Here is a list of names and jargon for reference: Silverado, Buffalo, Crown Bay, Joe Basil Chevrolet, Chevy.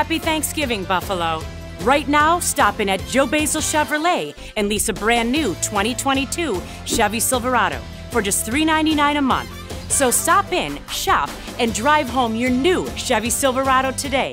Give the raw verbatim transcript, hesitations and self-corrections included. Happy Thanksgiving, Buffalo. Right now, stop in at Joe Basil Chevrolet and lease a brand new twenty twenty-two Chevy Silverado for just three ninety-nine a month. So stop in, shop, and drive home your new Chevy Silverado today.